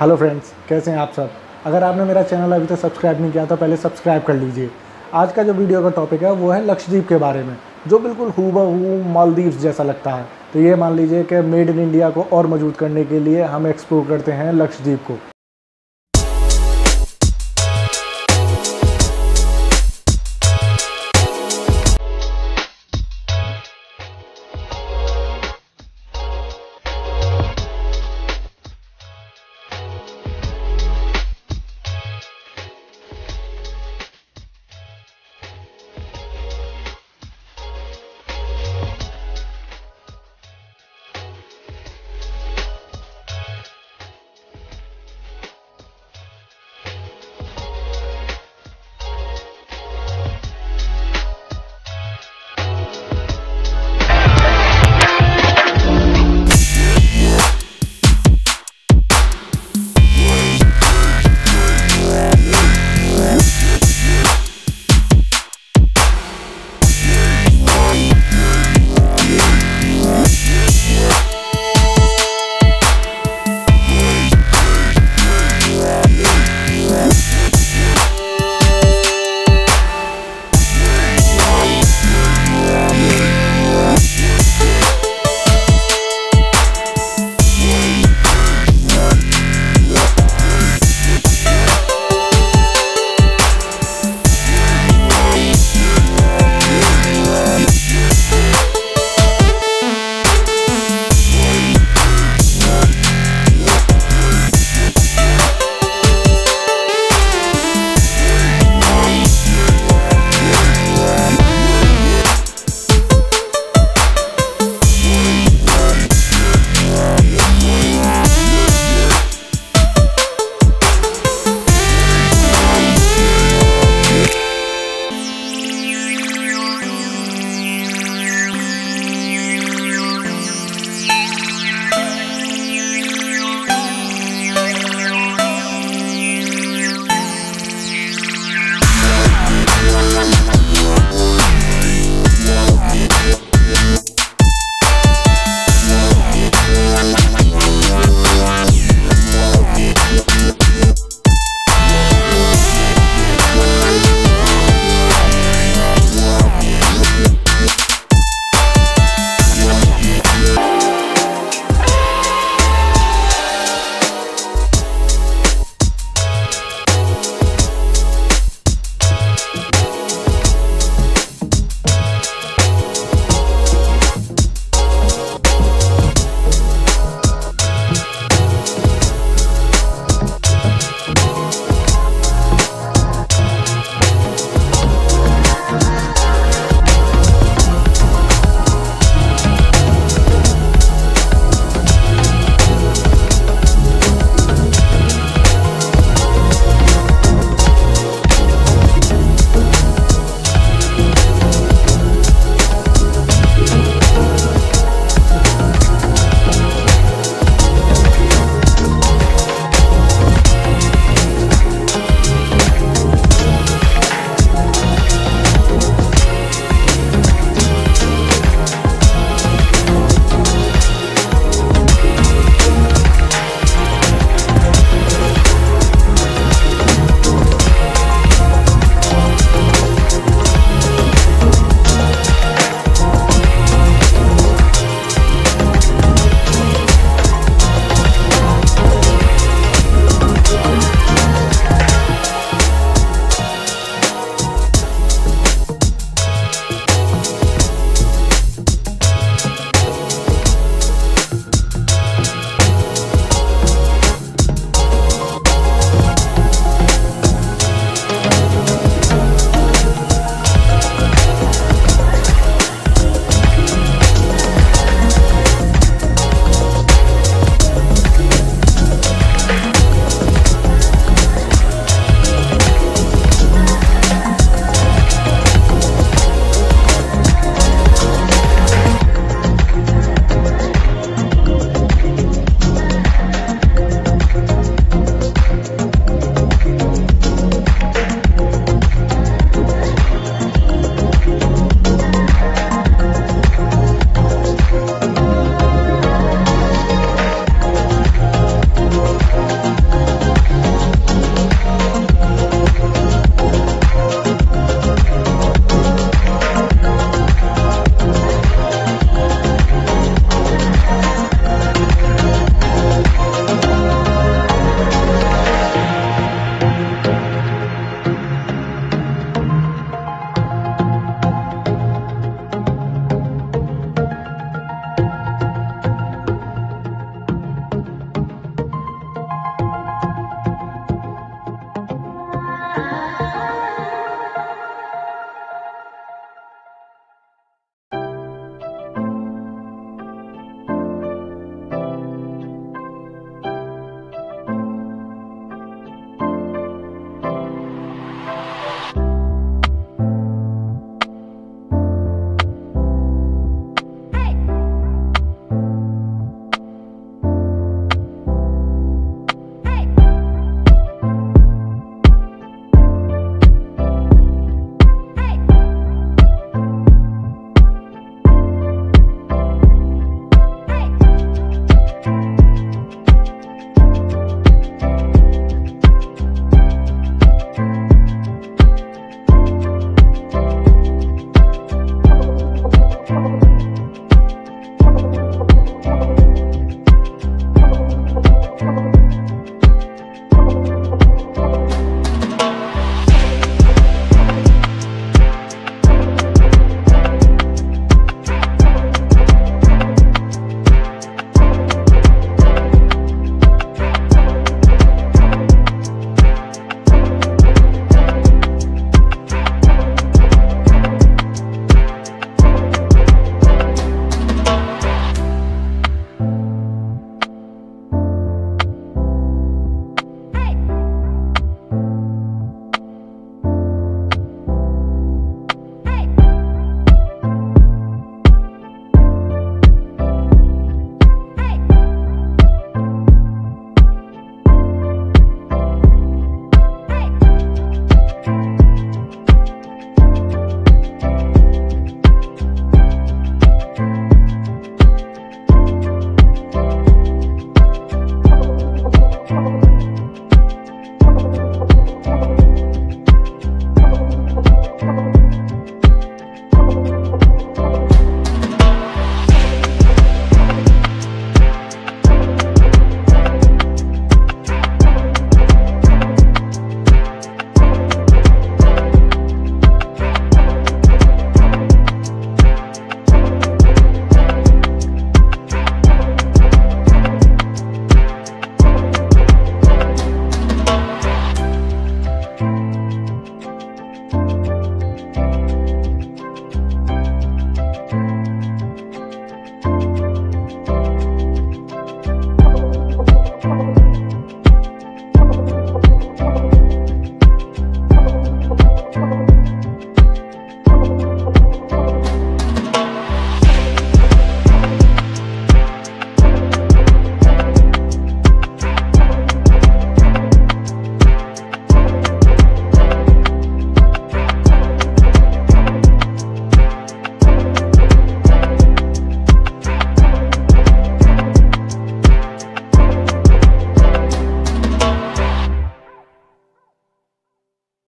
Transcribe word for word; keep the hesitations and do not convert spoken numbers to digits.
Hello friends, कैसे हैं आप सब। अगर आपने मेरा चैनल अभी तक सब्सक्राइब नहीं किया तो पहले सब्सक्राइब कर लीजिए। आज का जो वीडियो का टॉपिक है वो है लक्षद्वीप के बारे में, जो बिल्कुल हूबहू मालदीव्स जैसा लगता है। तो ये मान लीजिए कि मेड इन इंडिया को और मजबूत करने के लिए हम एक्सप्लोर करते हैं लक्षद्वीप को।